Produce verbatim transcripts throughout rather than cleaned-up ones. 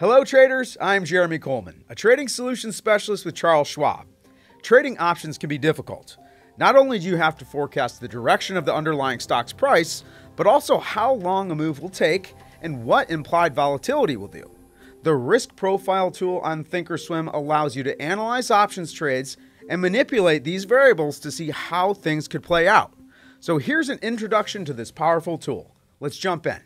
Hello traders, I'm Jeremy Coleman, a trading solutions specialist with Charles Schwab. Trading options can be difficult. Not only do you have to forecast the direction of the underlying stock's price, but also how long a move will take and what implied volatility will do. The risk profile tool on thinkorswim allows you to analyze options trades and manipulate these variables to see how things could play out. So here's an introduction to this powerful tool. Let's jump in.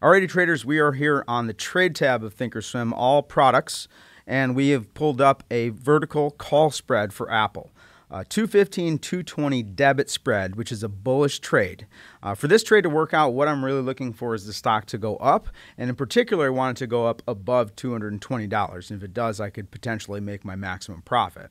Alrighty traders, we are here on the trade tab of thinkorswim, all products, and we have pulled up a vertical call spread for Apple. Uh, two fifteen, two twenty debit spread, which is a bullish trade. Uh, for this trade to work out, what I'm really looking for is the stock to go up, and in particular, I want it to go up above two hundred twenty dollars. And if it does, I could potentially make my maximum profit.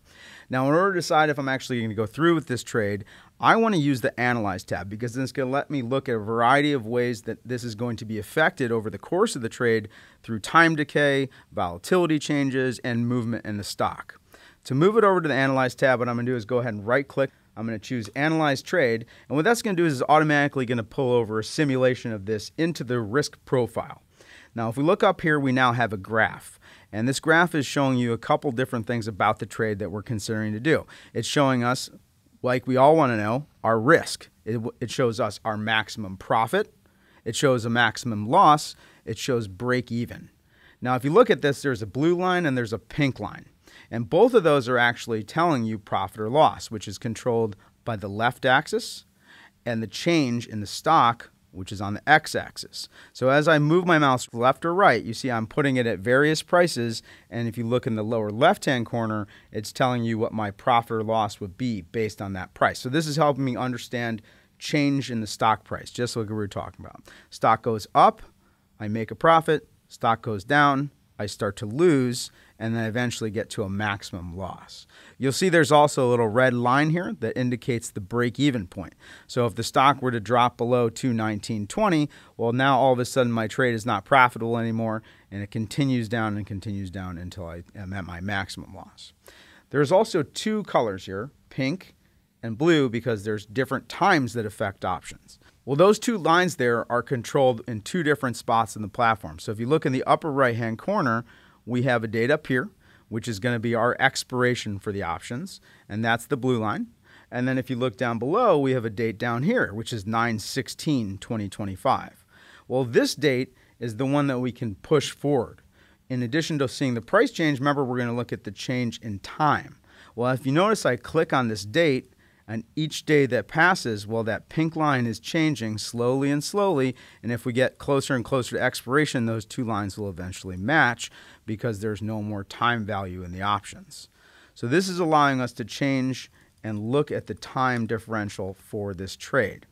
Now, in order to decide if I'm actually going to go through with this trade, I want to use the Analyze tab because it's going to let me look at a variety of ways that this is going to be affected over the course of the trade through time decay, volatility changes, and movement in the stock. To move it over to the Analyze tab, what I'm going to do is go ahead and right-click. I'm going to choose Analyze Trade, and what that's going to do is it's automatically going to pull over a simulation of this into the risk profile. Now, if we look up here, we now have a graph, and this graph is showing you a couple different things about the trade that we're considering to do. It's showing us, like we all want to know, our risk. It, it shows us our maximum profit. It shows a maximum loss. It shows break-even. Now, if you look at this, there's a blue line and there's a pink line. And both of those are actually telling you profit or loss, which is controlled by the left axis and the change in the stock, which is on the x-axis. So as I move my mouse left or right, you see I'm putting it at various prices. And if you look in the lower left-hand corner, it's telling you what my profit or loss would be based on that price. So this is helping me understand change in the stock price, just like we were talking about. Stock goes up, I make a profit. Stock goes down, I start to lose, and then eventually get to a maximum loss. You'll see there's also a little red line here that indicates the break-even point. So if the stock were to drop below two nineteen twenty, well, now all of a sudden my trade is not profitable anymore, and it continues down and continues down until I am at my maximum loss. There's also two colors here, pink and blue, because there's different times that affect options. Well, those two lines there are controlled in two different spots in the platform. So if you look in the upper right-hand corner, we have a date up here, which is going to be our expiration for the options, and that's the blue line. And then if you look down below, we have a date down here, which is nine sixteen twenty twenty-five. Well, this date is the one that we can push forward. In addition to seeing the price change, remember, we're going to look at the change in time. Well, if you notice, I click on this date, and each day that passes, well, that pink line is changing slowly and slowly. And if we get closer and closer to expiration, those two lines will eventually match because there's no more time value in the options. So this is allowing us to change and look at the time differential for this trade.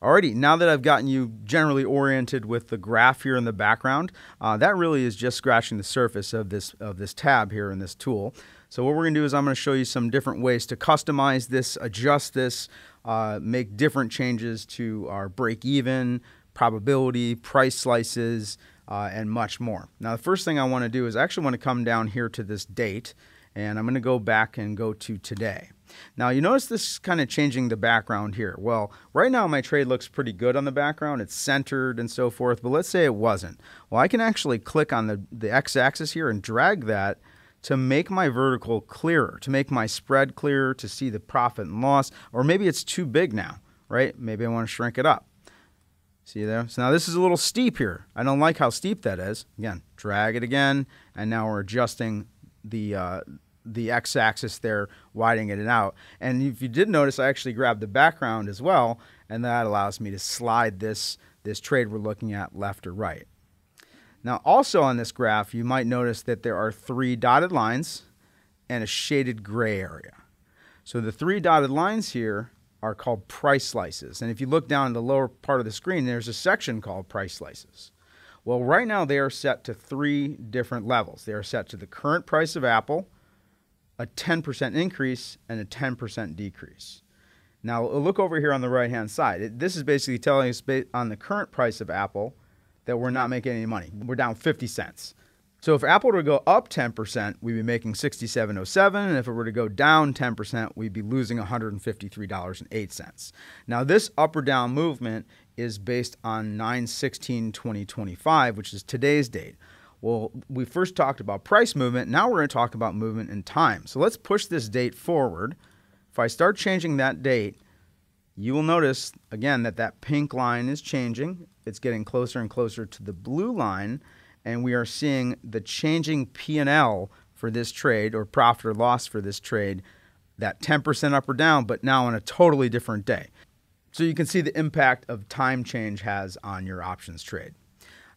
Alrighty, now that I've gotten you generally oriented with the graph here in the background, uh, that really is just scratching the surface of this, of this tab here in this tool. So what we're going to do is I'm going to show you some different ways to customize this, adjust this, uh, make different changes to our break-even, probability, price slices, uh, and much more. Now, the first thing I want to do is I actually want to come down here to this date, and I'm going to go back and go to today. Now, you notice this is kind of changing the background here. Well, right now my trade looks pretty good on the background. It's centered and so forth, but let's say it wasn't. Well, I can actually click on the, the x-axis here and drag that to make my vertical clearer, to make my spread clearer, to see the profit and loss, or maybe it's too big now, right? Maybe I want to shrink it up. See there? So now this is a little steep here. I don't like how steep that is. Again, drag it again, and now we're adjusting the uh, the x-axis there, widening it out. And if you did notice, I actually grabbed the background as well, and that allows me to slide this, this trade we're looking at left or right. Now, also on this graph, you might notice that there are three dotted lines and a shaded gray area. So the three dotted lines here are called price slices. And if you look down in the lower part of the screen, there's a section called price slices. Well, right now they are set to three different levels. They are set to the current price of Apple, a ten percent increase, and a ten percent decrease. Now, look over here on the right-hand side. It, this is basically telling us on the current price of Apple that we're not making any money. We're down fifty cents. So if Apple were to go up ten percent, we'd be making sixty-seven oh seven, and if it were to go down ten percent, we'd be losing one hundred fifty-three dollars and eight cents. Now, this up or down movement is based on nine sixteen twenty twenty-five, which is today's date. Well, we first talked about price movement. Now we're going to talk about movement in time. So let's push this date forward. If I start changing that date, you will notice, again, that that pink line is changing. It's getting closer and closer to the blue line, and we are seeing the changing P and L for this trade, or profit or loss for this trade, that ten percent up or down, but now on a totally different day. So you can see the impact of time change has on your options trade.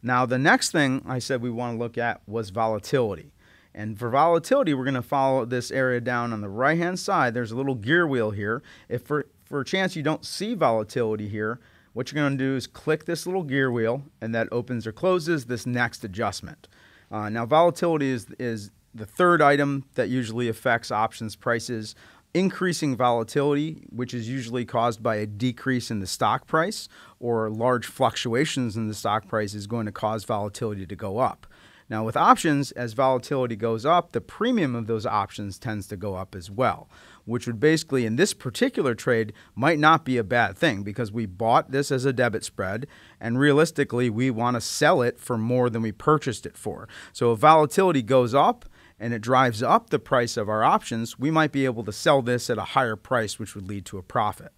Now, the next thing I said we want to look at was volatility. And for volatility, we're going to follow this area down on the right-hand side. There's a little gear wheel here. If for, for a chance you don't see volatility here, what you're going to do is click this little gear wheel, and that opens or closes this next adjustment. Uh, now, volatility is, is the third item that usually affects options prices. Increasing volatility, which is usually caused by a decrease in the stock price, or large fluctuations in the stock price, is going to cause volatility to go up. Now, with options, as volatility goes up, the premium of those options tends to go up as well, which would basically, in this particular trade, might not be a bad thing, because we bought this as a debit spread, and realistically, we want to sell it for more than we purchased it for. So if volatility goes up and it drives up the price of our options, we might be able to sell this at a higher price, which would lead to a profit.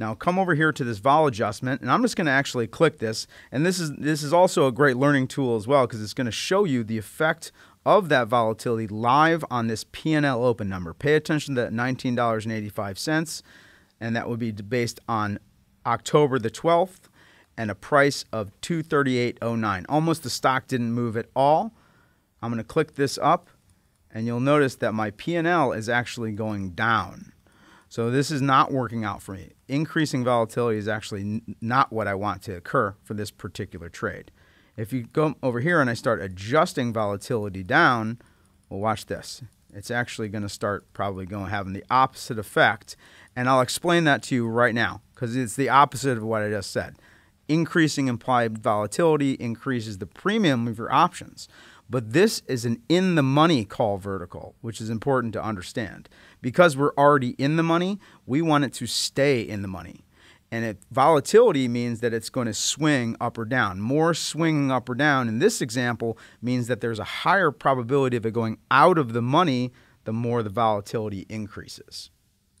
Now come over here to this vol adjustment, and I'm just going to actually click this. And this is, this is also a great learning tool as well, because it's going to show you the effect of that volatility live on this P and L open number. Pay attention to that nineteen dollars and eighty-five cents, and that would be based on October the twelfth and a price of two thirty-eight oh nine. Almost the stock didn't move at all. I'm going to click this up, and you'll notice that my P and L is actually going down. So this is not working out for me. Increasing volatility is actually not what I want to occur for this particular trade. If you go over here and I start adjusting volatility down, well, watch this. It's actually going to start probably going having the opposite effect, and I'll explain that to you right now, because it's the opposite of what I just said. Increasing implied volatility increases the premium of your options. But this is an in-the-money call vertical, which is important to understand. Because we're already in the money, we want it to stay in the money. And it, volatility means that it's going to swing up or down. More swinging up or down in this example means that there's a higher probability of it going out of the money the more the volatility increases.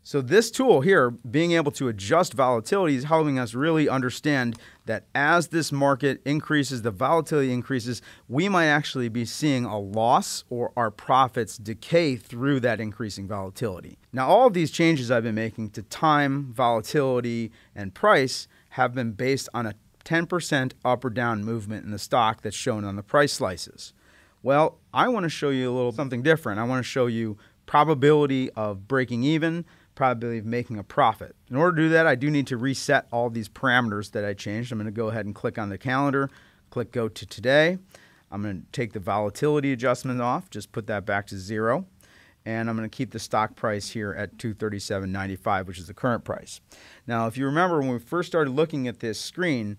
So this tool here, being able to adjust volatility, is helping us really understand that as this market increases, the volatility increases, we might actually be seeing a loss, or our profits decay through that increasing volatility. Now, all of these changes I've been making to time, volatility, and price have been based on a ten percent up or down movement in the stock that's shown on the price slices. Well, I want to show you a little something different. I want to show you probability of breaking even, probability of making a profit. In order to do that, I do need to reset all these parameters that I changed. I'm going to go ahead and click on the calendar, click go to today. I'm going to take the volatility adjustment off, just put that back to zero, and I'm going to keep the stock price here at two thirty-seven ninety-five, which is the current price. Now, if you remember when we first started looking at this screen,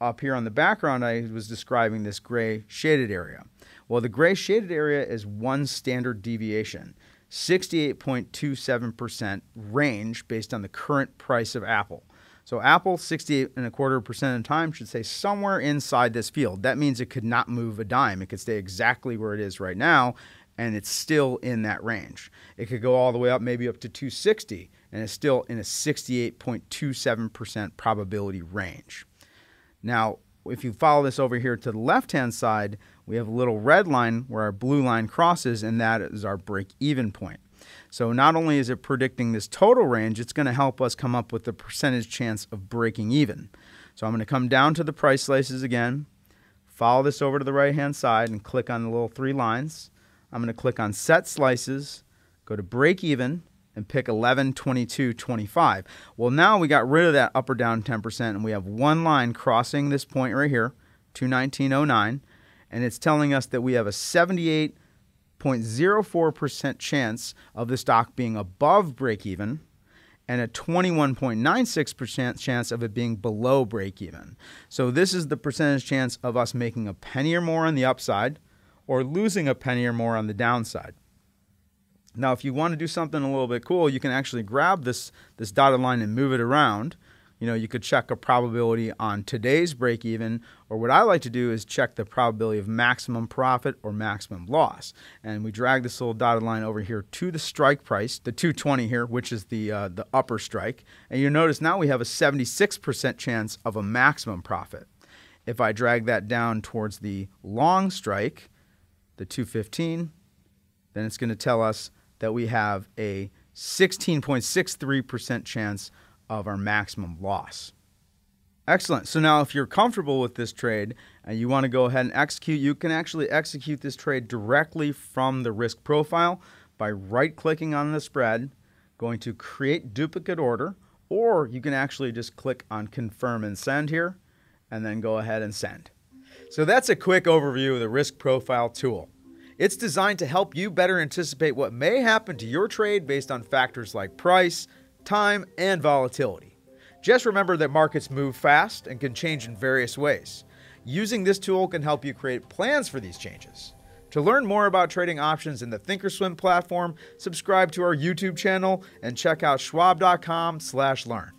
up here on the background, I was describing this gray shaded area. Well, the gray shaded area is one standard deviation. sixty-eight point two seven percent range based on the current price of Apple. So Apple, sixty-eight and a quarter percent of the time, should stay somewhere inside this field. That means it could not move a dime. It could stay exactly where it is right now, and it's still in that range. It could go all the way up, maybe up to two sixty, and it's still in a sixty-eight point two seven percent probability range. Now, if you follow this over here to the left-hand side, we have a little red line where our blue line crosses, and that is our break-even point. So not only is it predicting this total range, it's going to help us come up with the percentage chance of breaking even. So I'm going to come down to the price slices again, follow this over to the right-hand side, and click on the little three lines. I'm going to click on Set Slices, go to Break-Even, and pick eleven, twenty-two, twenty-five. Well, now we got rid of that up or down ten percent, and we have one line crossing this point right here, two nineteen oh nine. And it's telling us that we have a seventy-eight point zero four percent chance of the stock being above break-even, and a twenty-one point nine six percent chance of it being below break-even. So this is the percentage chance of us making a penny or more on the upside, or losing a penny or more on the downside. Now, if you want to do something a little bit cool, you can actually grab this, this dotted line and move it around. You know, you could check a probability on today's break even, or what I like to do is check the probability of maximum profit or maximum loss. And we drag this little dotted line over here to the strike price, the two twenty here, which is the, uh, the upper strike. And you notice now we have a seventy-six percent chance of a maximum profit. If I drag that down towards the long strike, the two fifteen, then it's going to tell us that we have a sixteen point six three percent chance of our maximum loss. Excellent. So now if you're comfortable with this trade and you want to go ahead and execute, you can actually execute this trade directly from the risk profile by right-clicking on the spread, going to create duplicate order, or you can actually just click on confirm and send here, and then go ahead and send. So that's a quick overview of the risk profile tool. It's designed to help you better anticipate what may happen to your trade based on factors like price, time, and volatility. Just remember that markets move fast and can change in various ways. Using this tool can help you create plans for these changes. To learn more about trading options in the thinkorswim platform, subscribe to our YouTube channel and check out schwab dot com slash learn.